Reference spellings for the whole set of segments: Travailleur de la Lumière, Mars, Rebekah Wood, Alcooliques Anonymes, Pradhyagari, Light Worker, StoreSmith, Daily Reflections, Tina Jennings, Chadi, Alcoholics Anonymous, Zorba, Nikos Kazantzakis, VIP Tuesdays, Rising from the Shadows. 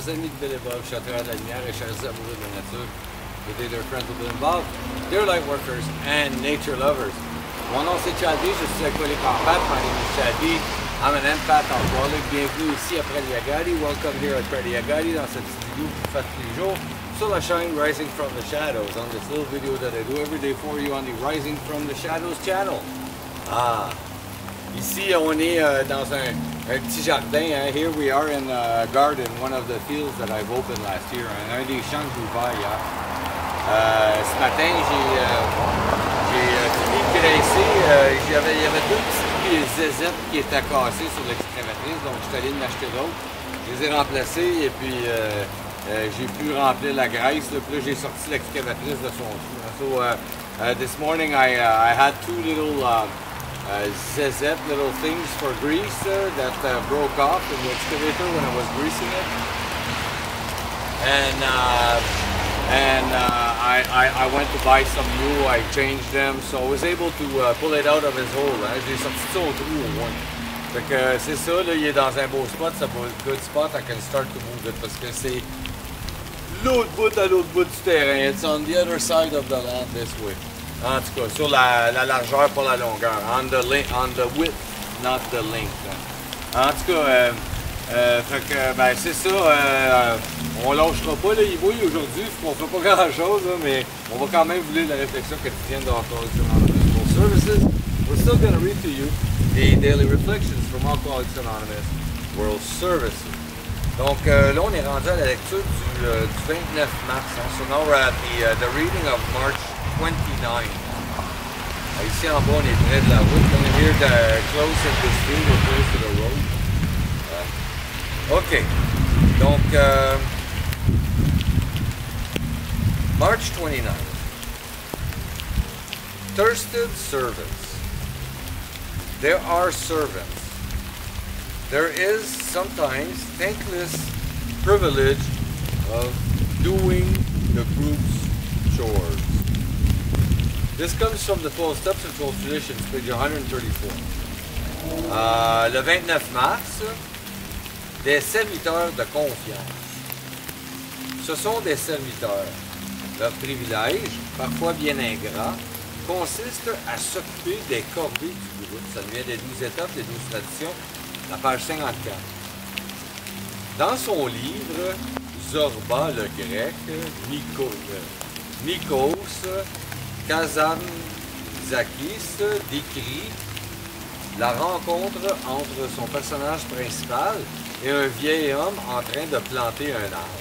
אז אין נדמה לבב שאתה עד העניין שזה אמורים לנצות כדי לרפרנט ולנבב. They're light workers and nature lovers. One of the Chadis, je suis alcoolique empath. My name is Chadi. I'm an empath alcoholic. Bienvenue ici à Pradhyagari. Welcome here at Pradhyagari dans cette studio que vous faites tous les jours sur la chaîne Rising from the Shadows on this little video that I do every day for you on the Rising from the Shadows channel. Ah, ici on est dans un petit jardin. Hein. Here we are in a garden, one of the fields that I've opened last year. Un des champs que j'ouvrais hier. Ce matin, j'ai graissé. Il y avait deux petites zézettes qui étaient cassées sur l'excrématrice, donc je suis allé en acheter d'autres. Je les ai remplacées et puis j'ai pu remplir la graisse. Puis là, j'ai sorti l'excrématrice de son trou. So this morning, I had two little zezette, little things for grease that broke off in the excavator when I was greasing it. And I went to buy some new, I changed them, so I was able to pull it out of his hole. J'ai sorti ça au trou au moins. Fait que c'est ça, là, il est dans un beau spot, c'est un good spot, I can start to move it, parce que c'est l'autre bout à l'autre bout du terrain. It's on the other side of the land this way. En tout cas, sur la largeur pour la longueur. On the width, not the length. En tout cas, fait que, ben, c'est ça. On lâchera pas, là, il mouille aujourd'hui. On fait pas grand-chose, hein, mais on va quand même vouloir la réflexion quotidienne de Alcoholics Anonymous Services. We're still going to read to you the Daily Reflections from Alcoholics Anonymous World Services. Donc, là, on est rendu à la lecture du 29 mars. Hein. So now we're at the reading of March 29. Ici en bas, on est près de la route. On est here close at the street or close to the road. OK. Donc, March 29. Thirsted servants. There are servants. There is sometimes thankless privilege of doing the group's chores. This comes from the 12 Steps and 12 Traditions, page 134. Le 29 mars, des serviteurs de confiance. Ce sont des serviteurs. Leur privilège, parfois bien ingrat, consiste à s'occuper des corvées du groupe. Ça devient des 12 étapes, des 12 traditions, la page 54. Dans son livre, Zorba le grec, Nikos Kazantzakis décrit la rencontre entre son personnage principal et un vieil homme en train de planter un arbre.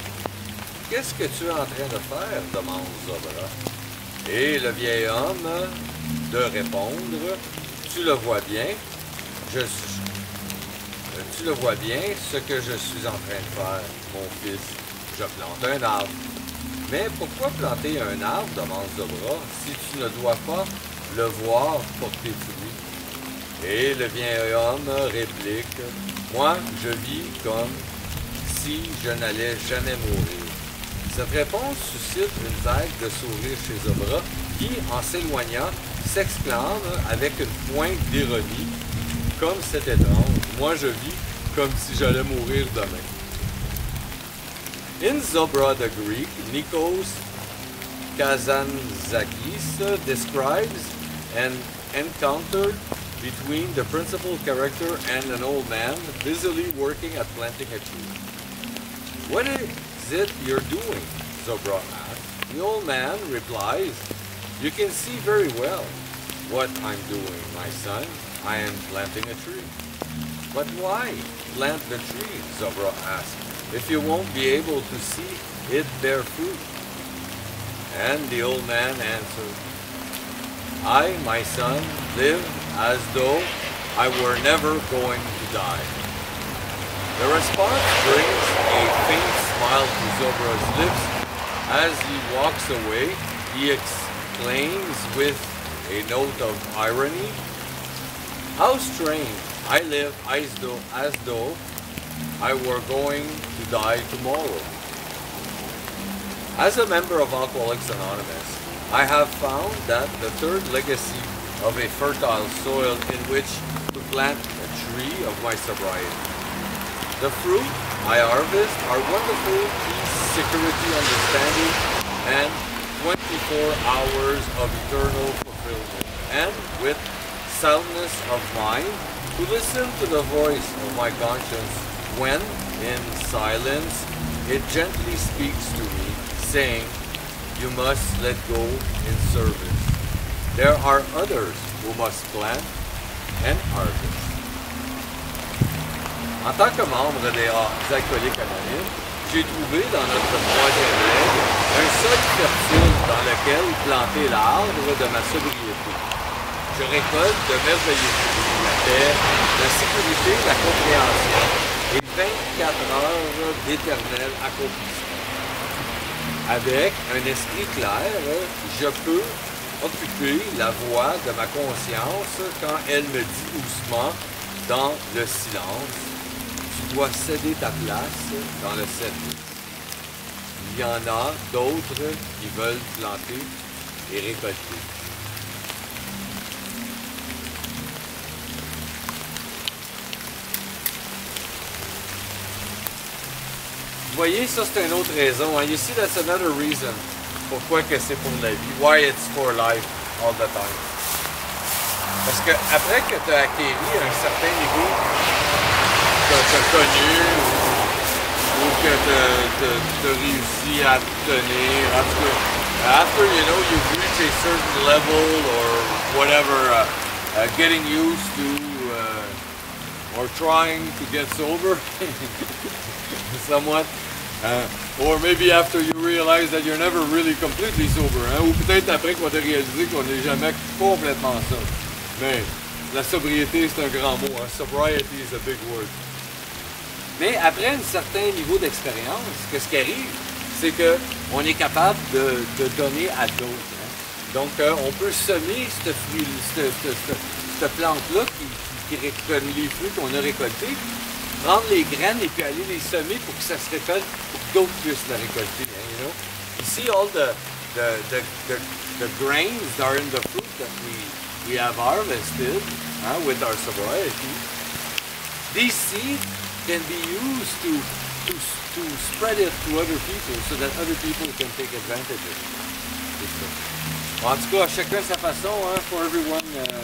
« Qu'est-ce que tu es en train de faire? » demande Zorba. Et le vieil homme de répondre « Tu le vois bien, tu le vois bien, ce que je suis en train de faire, mon fils. Je plante un arbre. » « Mais pourquoi planter un arbre, demande Zorba, si tu ne dois pas le voir porter fruit? » Et le vieil homme réplique « Moi, je vis comme si je n'allais jamais mourir. » Cette réponse suscite une vague de sourire chez Zorba qui, en s'éloignant, s'exclame avec une pointe d'ironie « Comme c'est étrange, moi je vis comme si j'allais mourir demain. » In Zorba the Greek, Nikos Kazantzakis describes an encounter between the principal character and an old man busily working at planting a tree. What is it you're doing? Zorba asks. The old man replies, You can see very well what I'm doing, my son. I am planting a tree. But why plant the tree? Zorba asks. If you won't be able to see it bear fruit. And the old man answered, I, my son, live as though I were never going to die. The response brings a faint smile to Zorba's lips. As he walks away, he exclaims with a note of irony, How strange, I live as though I were going to die tomorrow. As a member of Alcoholics Anonymous, I have found that the third legacy of a fertile soil in which to plant a tree of my sobriety. The fruit IRVs are wonderful peace, security, understanding, and 24 hours of eternal fulfillment, and with soundness of mind to listen to the voice of my conscience when, in silence, it gently speaks to me, saying, "You must let go in service. There are others who must plant and harvest." En tant que membre des Alcooliques Anonymous, j'ai trouvé dans notre troisième règle un sol fertile dans lequel planter l'arbre de ma sobriété. Je récolte de merveilleux fruits, la paix, la sécurité, la compréhension et 24 heures d'éternel accomplissement. Avec un esprit clair, je peux occuper la voix de ma conscience quand elle me dit doucement dans le silence: tu dois céder ta place dans le service. Il y en a d'autres qui veulent planter et récolter. Vous voyez, ça c'est une autre raison. Hein? You see, that's another reason. Pourquoi que c'est pour la vie. Why it's for life all the time. Parce que après que tu as acquéri un certain niveau que tu as connu ou que tu as réussi à tenir, after you know you've reached a certain level or whatever, getting used to or trying to get sober somewhat, or maybe after you realize that you're never really completely sober, hein, ou peut-être après qu'on a réalisé qu'on n'est jamais complètement sobre. Mais la sobriété c'est un grand mot, hein. Sobriety is a big word. Mais après un certain niveau d'expérience, ce qui arrive, c'est qu'on est capable de donner à d'autres. Hein. Donc, on peut semer cette plante-là, comme les fruits qu'on a récoltés, prendre les graines et puis aller les semer pour que ça se récolte, pour que d'autres puissent la récolter. Hein, you know? You see all the grains that are in the fruit that we have harvested, hein, with our sobriety. These seeds can be used to spread it to other people so that other people can take advantage of it. En tout cas, chacun sa façon, hein, for everyone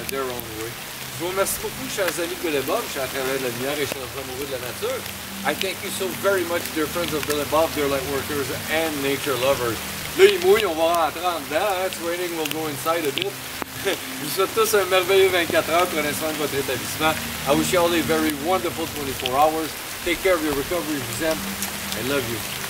their own way. Je vous remercie beaucoup, chers amis de Billy Bob, chers travailleurs de la lumière et chers amoureux de la nature. I thank you so very much, dear friends of Billy Bob, dear light workers and nature lovers. Là, il mouille, on va rentrer en dedans, hein, it's raining, we'll go inside a bit. Je vous souhaite tous un merveilleux 24 heures, prenez soin de votre établissement. I wish you all a very wonderful 24 hours. Take care of your recovery, vous aime, I love you.